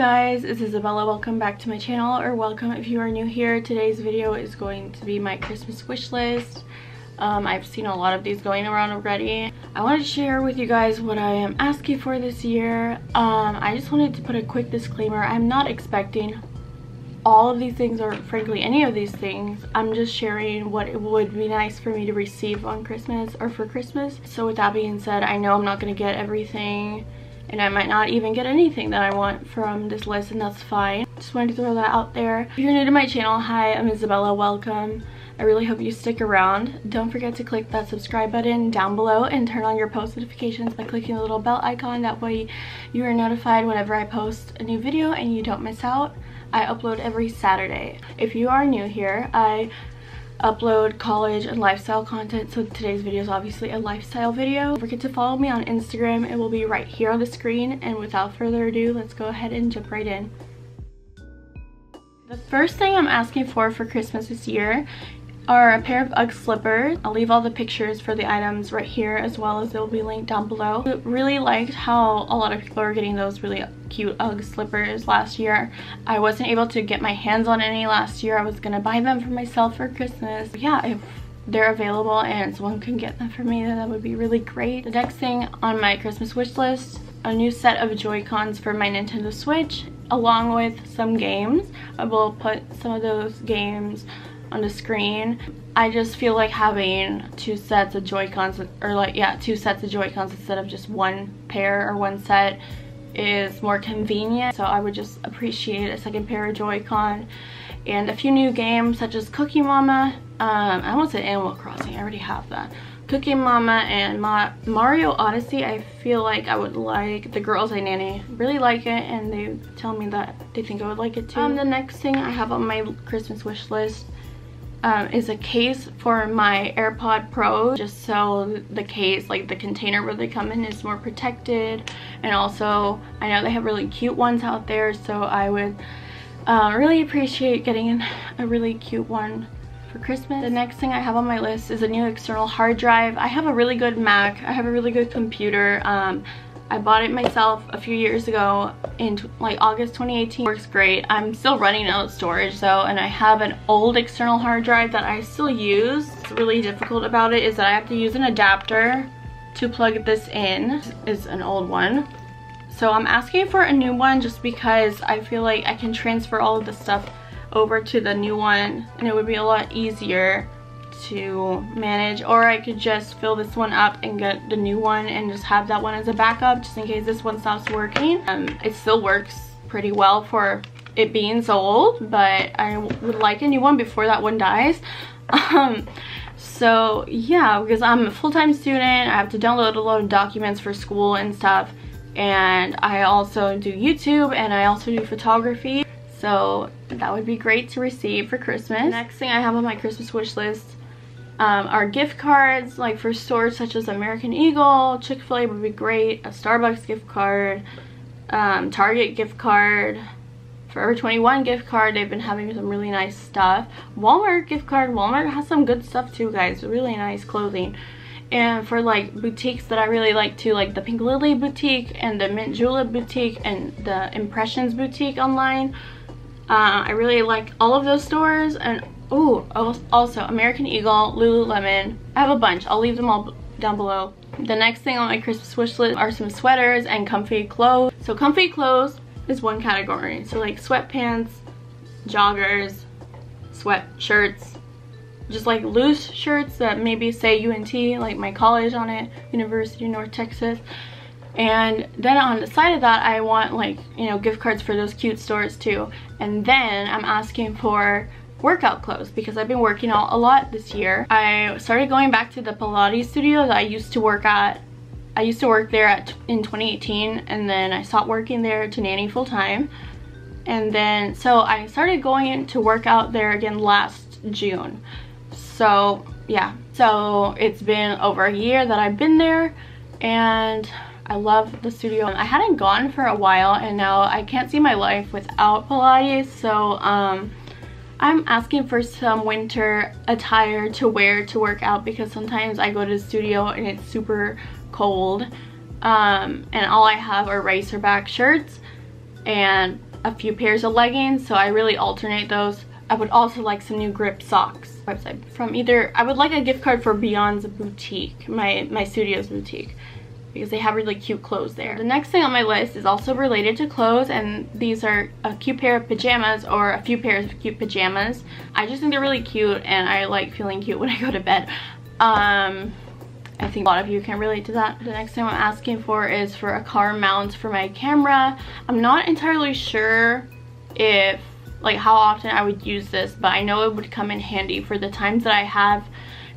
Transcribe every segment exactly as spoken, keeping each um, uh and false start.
guys, it's Isabella. Welcome back to my channel, or welcome if you are new here. Today's video is going to be my Christmas wish list. Um, I've seen a lot of these going around already. I wanted to share with you guys what I am asking for this year. Um, I just wanted to put a quick disclaimer. I'm not expecting all of these things, or frankly any of these things. I'm just sharing what it would be nice for me to receive on Christmas or for Christmas. So with that being said, I know I'm not going to get everything, and I might not even get anything that I want from this list, and that's fine. Just wanted to throw that out there. If you're new to my channel, hi, I'm Isabella, welcome. I really hope you stick around. Don't forget to click that subscribe button down below and turn on your post notifications by clicking the little bell icon. That way you are notified whenever I post a new video and you don't miss out. I upload every Saturday. If you are new here, I upload college and lifestyle content, so today's video is obviously a lifestyle video. Don't forget to follow me on Instagram. It will be right here on the screen, and without further ado, let's go ahead and jump right in. The first thing I'm asking for for Christmas this year are a pair of UGG slippers. I'll leave all the pictures for the items right here, as well as they'll be linked down below. I really liked how a lot of people are getting those really cute UGG slippers last year. I wasn't able to get my hands on any last year. I was gonna buy them for myself for Christmas. But yeah, if they're available and someone can get them for me, then that would be really great. The next thing on my Christmas wish list, a new set of Joy-Cons for my Nintendo Switch, along with some games. I will put some of those games on the screen. I just feel like having two sets of Joy-Cons, or like yeah two sets of Joy-Cons instead of just one pair or one set, is more convenient. So I would just appreciate a second pair of Joy-Con and a few new games such as Cookie Mama, um I won't say Animal Crossing, I already have that, Cookie Mama, and Ma Mario Odyssey. I feel like I would like, the girls I nanny really like it, and they tell me that they think I would like it too. Um, the next thing I have on my Christmas wish list Um, is a case for my AirPod Pro, just so the case, like the container where they come in, is more protected. And also, I know they have really cute ones out there, so I would uh, really appreciate getting a really cute one for Christmas. The next thing I have on my list is a new external hard drive. I have a really good Mac, I have a really good computer. um, I bought it myself a few years ago in like August twenty eighteen. Works great. I'm still running out of storage though, and I have an old external hard drive that I still use. What's really difficult about it is that I have to use an adapter to plug this in. It's an old one. So I'm asking for a new one just because I feel like I can transfer all of the stuff over to the new one, and it would be a lot easier to manage. Or I could just fill this one up and get the new one and just have that one as a backup just in case this one stops working. Um, it still works pretty well for it being so old, but I would like a new one before that one dies. Um, so yeah, because I'm a full-time student, I have to download a lot of documents for school and stuff, and I also do YouTube and I also do photography, so that would be great to receive for Christmas. The next thing I have on my Christmas wish list Um, our gift cards, like for stores such as American Eagle, Chick-fil-A would be great, a Starbucks gift card, um, Target gift card, Forever twenty-one gift card. They've been having some really nice stuff. Walmart gift card. Walmart has some good stuff too, guys. Really nice clothing. And for like boutiques that I really like too, like the Pink Lily boutique and the Mint Julep boutique and the Impressions boutique online. Uh, I really like all of those stores. And ooh, also American Eagle, Lululemon. I have a bunch. I'll leave them all down below. The next thing on my Christmas wish list are some sweaters and comfy clothes. So comfy clothes is one category. So like sweatpants, joggers, sweatshirts, just like loose shirts that maybe say U N T, like my college on it, University of North Texas. And then on the side of that, I want like, you know, gift cards for those cute stores too. And then I'm asking for workout clothes because I've been working out a lot this year. I started going back to the Pilates studio that I used to work at. I used to work there at in twenty eighteen, and then I stopped working there to nanny full time. And then so I started going to work out there again last June. So yeah, so it's been over a year that I've been there, and I love the studio. I hadn't gone for a while, and now I can't see my life without Pilates. So um I'm asking for some winter attire to wear to work out, because sometimes I go to the studio and it's super cold, um, and all I have are racerback shirts and a few pairs of leggings, so I really alternate those. I would also like some new grip socks. Website from either, I would like a gift card for Beyond's boutique, my my studio's boutique, because they have really cute clothes there. The next thing on my list is also related to clothes, and these are a cute pair of pajamas, or a few pairs of cute pajamas. I just think they're really cute, and I like feeling cute when I go to bed. Um, I think a lot of you can relate to that. The next thing I'm asking for is for a car mount for my camera. I'm not entirely sure if, like, how often I would use this, but I know it would come in handy for the times that I have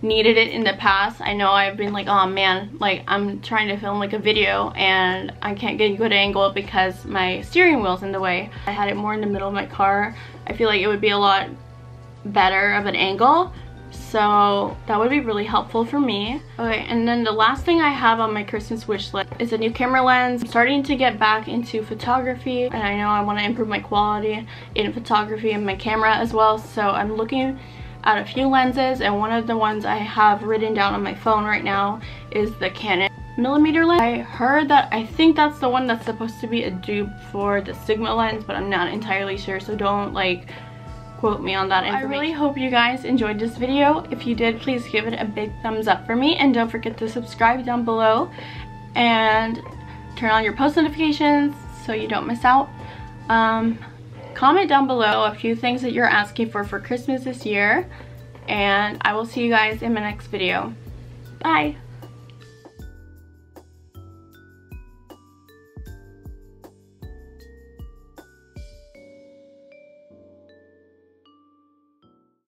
needed it in the past. I know I've been like, oh man, like I'm trying to film like a video and I can't get a good angle because my steering wheel's in the way. I had it more in the middle of my car. I feel like it would be a lot better of an angle, so that would be really helpful for me. Okay, and then the last thing I have on my Christmas wish list is a new camera lens. I'm starting to get back into photography, and I know I want to improve my quality in photography and my camera as well, so I'm looking at a few lenses, and one of the ones I have written down on my phone right now is the Canon millimeter lens. I heard that, I think that's the one that's supposed to be a dupe for the Sigma lens, but I'm not entirely sure, so don't like quote me on that information. I really hope you guys enjoyed this video. If you did, please give it a big thumbs up for me, and don't forget to subscribe down below and turn on your post notifications so you don't miss out. Um, Comment down below a few things that you're asking for for Christmas this year, and I will see you guys in my next video. Bye!